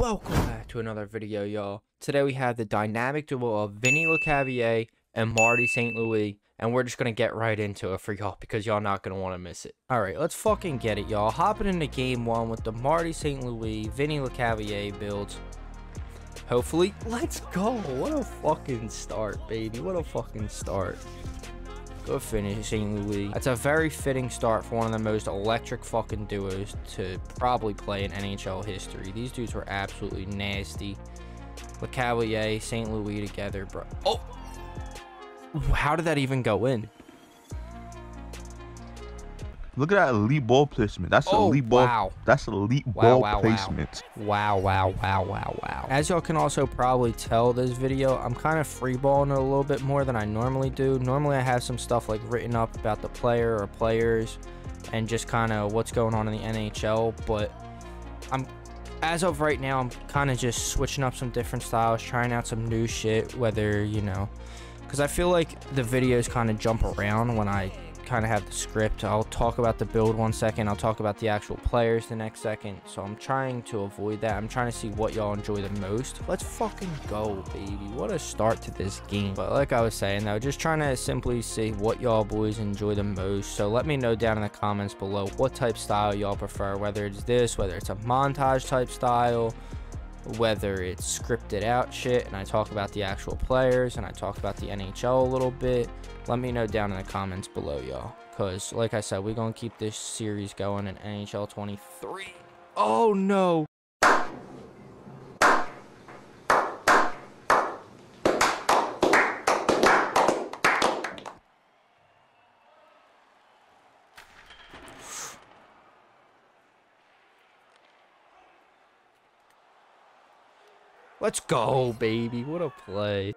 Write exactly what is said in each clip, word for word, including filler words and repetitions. Welcome back to another video, y'all. Today we have the dynamic duo of Vinny Lecavalier and Marty Saint Louis, and we're just gonna get right into it for y'all because y'all not gonna want to miss it. All right, let's fucking get it, y'all. Hopping into game one with the Marty Saint Louis, Vinny Lecavalier builds. Hopefully, let's go. What a fucking start, baby. What a fucking start. Good finish, Saint Louis. That's a very fitting start for one of the most electric fucking duos to probably play in N H L history. These dudes were absolutely nasty. Lecavalier, Saint Louis together, bro. Oh! How did that even go in? Look at that elite ball placement. That's oh, elite ball. Wow. That's elite wow, ball wow, placement. Wow, wow, wow, wow, wow. As y'all can also probably tell this video, I'm kind of free balling it a little bit more than I normally do. Normally, I have some stuff like written up about the player or players and just kind of what's going on in the N H L. But I'm, as of right now, I'm kind of just switching up some different styles, trying out some new shit, whether, you know, because I feel like the videos kind of jump around when I kind of have the script. I'll talk about the build one second, I'll talk about the actual players the next second, so I'm trying to avoid that. I'm trying to see what y'all enjoy the most. Let's fucking go, baby. What a start to this game. But like I was saying though, just trying to simply see what y'all boys enjoy the most, so let me know down in the comments below what type style y'all prefer, whether it's this, whether it's a montage type style, whether it's scripted out shit and I talk about the actual players and I talk about the N H L a little bit. Let me know down in the comments below, y'all, because like I said, we're gonna keep this series going in N H L twenty-three. Oh no, let's go, baby. What a play.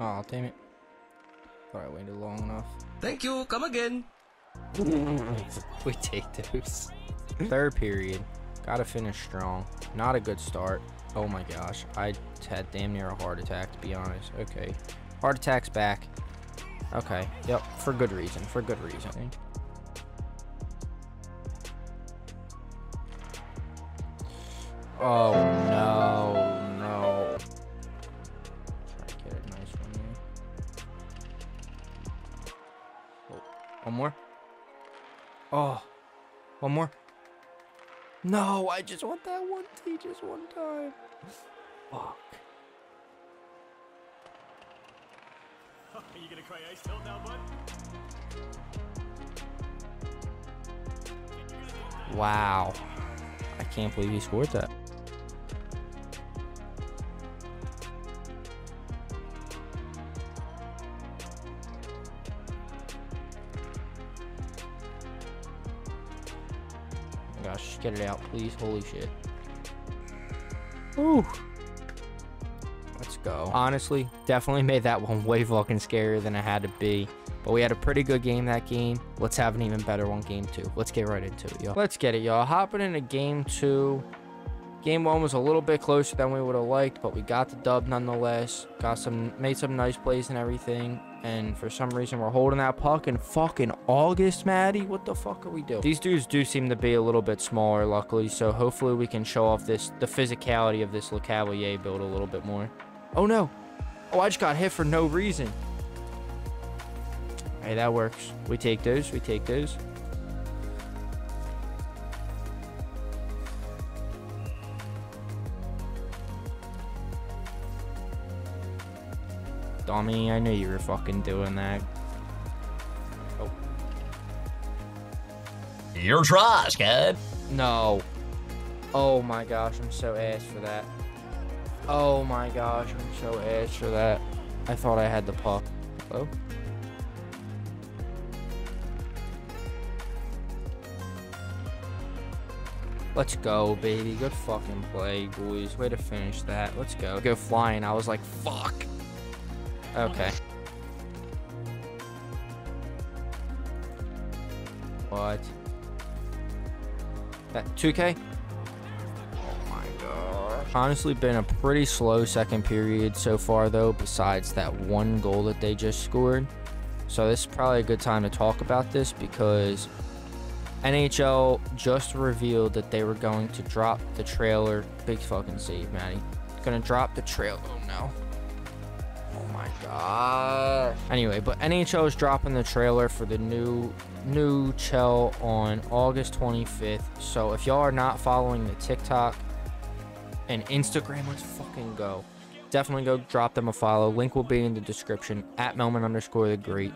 Aw, oh, damn it. Thought I waited long enough. Thank you. Come again. We take those. Third period. Gotta finish strong. Not a good start. Oh my gosh. I had damn near a heart attack, to be honest. Okay. Heart attack's back. Okay. Yep. For good reason. For good reason. Oh no, no. Try to get a nice one here. Oh, one more. Oh, one more. No, I just want that one T just one time. Fuck. Are you gonna cry ice tilt now, bud? Wow. I can't believe he scored that. Gosh, get it out, please. Holy shit. Ooh. Let's go. Honestly, definitely made that one way fucking scarier than it had to be. But we had a pretty good game that game. Let's have an even better one game two. Let's get right into it, y'all. Let's get it, y'all. Hopping into game two. Game one was a little bit closer than we would have liked, but we got the dub nonetheless. Got some, made some nice plays and everything. And for some reason, we're holding that puck in fucking August, Maddie. What the fuck are we doing? These dudes do seem to be a little bit smaller, luckily. So hopefully we can show off this, the physicality of this Lecavalier build a little bit more. Oh no. Oh, I just got hit for no reason. Hey, that works. We take those. We take those. Dummy, I knew you were fucking doing that. Oh. You're trash, kid. No. Oh my gosh, I'm so ass for that. Oh my gosh, I'm so ass for that. I thought I had the puck. Hello? Let's go, baby. Good fucking play, boys. Way to finish that. Let's go. Go flying. I was like, fuck. Okay. What? That two K? Oh my gosh. Honestly, been a pretty slow second period so far, though, besides that one goal that they just scored. So this is probably a good time to talk about this because N H L just revealed that they were going to drop the trailer. Big fucking save, Matty. Gonna drop the trailer. Oh, no. Oh, my God. Anyway, but N H L is dropping the trailer for the new, new Chell on August twenty-fifth. So, if y'all are not following the TikTok and Instagram, let's fucking go. Definitely go drop them a follow. Link will be in the description, at Melman underscore the great.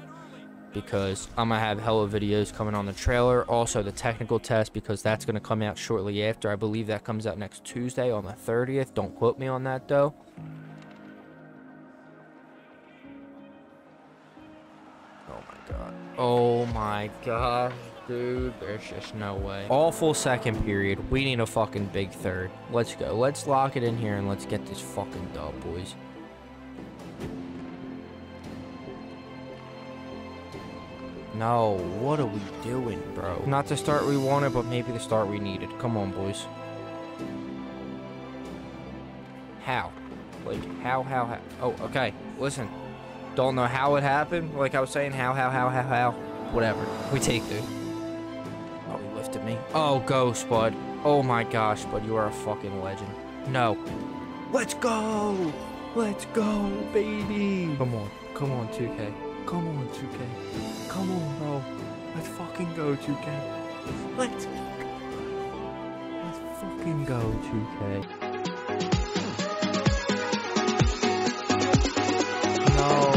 Because I'm gonna have hella videos coming on the trailer, also the technical test, because that's gonna come out shortly after. I believe that comes out next Tuesday on the thirtieth. Don't quote me on that though. Oh my god. Oh my god, dude. There's just no way. Awful second period. We need a fucking big third. Let's go. Let's lock it in here and let's get this fucking dub, boys. No, what are we doing, bro? Not the start we wanted, but maybe the start we needed. Come on, boys. How? Like, how, how, how? Oh, okay. Listen. Don't know how it happened. Like I was saying, how, how, how, how, how. Whatever. We take, dude. Oh, he lifted me. Oh, go, Spud. Oh, my gosh, Bud. You are a fucking legend. No. Let's go. Let's go, baby. Come on. Come on, two K. Come on, two K. Come on, bro. Let's fucking go, two K. Let's... Let's fucking go, two K. No.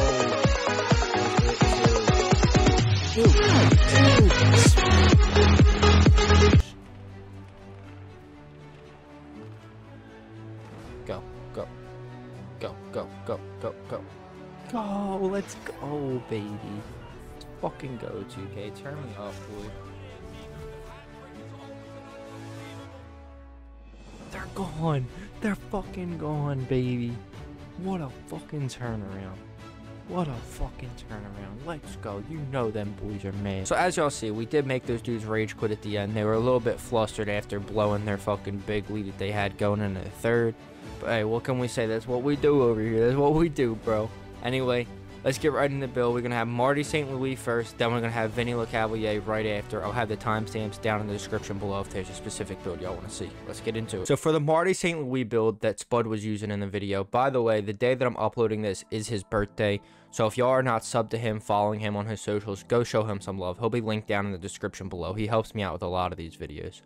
Go, go. Go, go, go, go, go. Go, let's go, baby. Let's fucking go, two K. Turn me off, boy. They're gone. They're fucking gone, baby. What a fucking turnaround. What a fucking turnaround. Let's go. You know them boys are mad. So as y'all see, we did make those dudes rage quit at the end. They were a little bit flustered after blowing their fucking big lead that they had going into the third. But hey, what can we say? That's what we do over here. That's what we do, bro. Anyway, let's get right in the build. We're going to have Marty Saint Louis first, then we're going to have Vinny Lecavalier right after. I'll have the timestamps down in the description below if there's a specific build y'all want to see. Let's get into it. So for the Marty Saint Louis build that Spud was using in the video, by the way, the day that I'm uploading this is his birthday. So if y'all are not subbed to him, following him on his socials, go show him some love. He'll be linked down in the description below. He helps me out with a lot of these videos.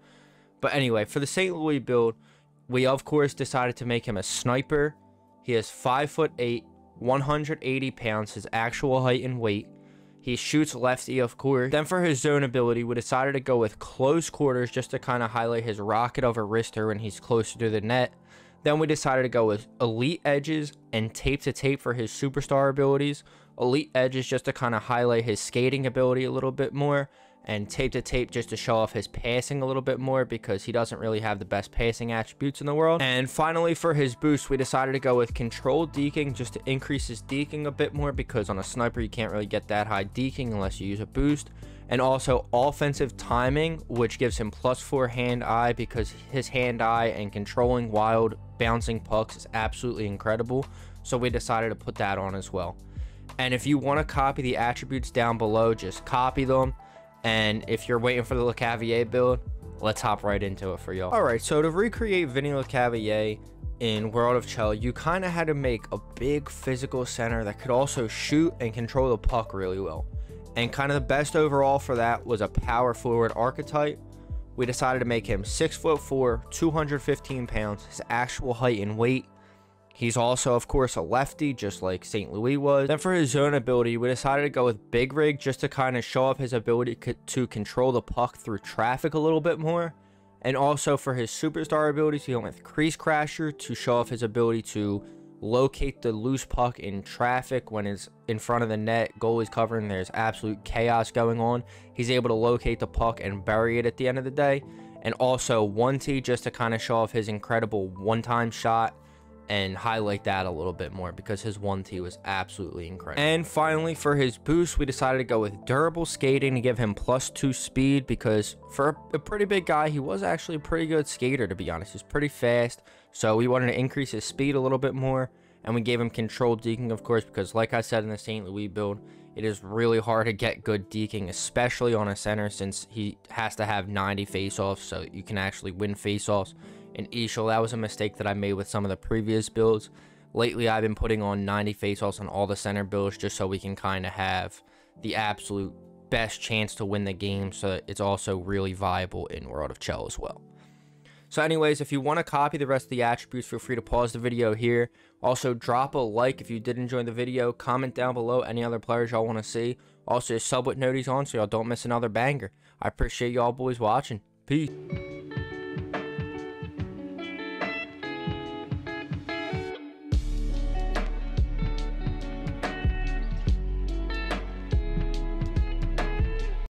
But anyway, for the Saint Louis build, we of course decided to make him a sniper. He is five foot eight. one hundred eighty pounds, his actual height and weight. He shoots lefty, of course. Then for his zone ability, we decided to go with close quarters just to kind of highlight his rocket over wrister when he's closer to the net. Then we decided to go with elite edges and tape to tape for his superstar abilities. Elite edges just to kind of highlight his skating ability a little bit more, and tape to tape just to show off his passing a little bit more because he doesn't really have the best passing attributes in the world. And finally, for his boost, we decided to go with controlled deking just to increase his deking a bit more because on a sniper, you can't really get that high deking unless you use a boost. And also offensive timing, which gives him plus four hand eye because his hand eye and controlling wild bouncing pucks is absolutely incredible. So we decided to put that on as well. And if you want to copy the attributes down below, just copy them. And if you're waiting for the Lecavalier build, let's hop right into it for y'all. All right, so to recreate Vinny Lecavalier in World of Chell, you kind of had to make a big physical center that could also shoot and control the puck really well. And kind of the best overall for that was a power forward archetype. We decided to make him six foot four, two hundred fifteen pounds, his actual height and weight. He's also, of course, a lefty, just like Saint Louis was. Then for his zone ability, we decided to go with Big Rig just to kind of show off his ability co to control the puck through traffic a little bit more. And also for his superstar abilities, he went with Crease Crasher to show off his ability to locate the loose puck in traffic when it's in front of the net, goalie's covering, there's absolute chaos going on. He's able to locate the puck and bury it at the end of the day. And also one T just to kind of show off his incredible one-time shot and highlight that a little bit more because his one T was absolutely incredible. And finally, for his boost, we decided to go with durable skating to give him plus two speed because for a pretty big guy, he was actually a pretty good skater, to be honest. He's pretty fast, so we wanted to increase his speed a little bit more, and we gave him controlled deking, of course, because like I said in the Saint Louis build, It is really hard to get good deking, especially on a center, since he has to have ninety faceoffs, so you can actually win faceoffs. In EASHL, that was a mistake that I made with some of the previous builds. Lately, I've been putting on ninety faceoffs on all the center builds just so we can kind of have the absolute best chance to win the game, so that it's also really viable in World of Chell as well. So anyways, if you want to copy the rest of the attributes, feel free to pause the video here. Also, drop a like if you did enjoy the video. Comment down below any other players y'all want to see. Also, sub with noties on so y'all don't miss another banger. I appreciate y'all boys watching. Peace.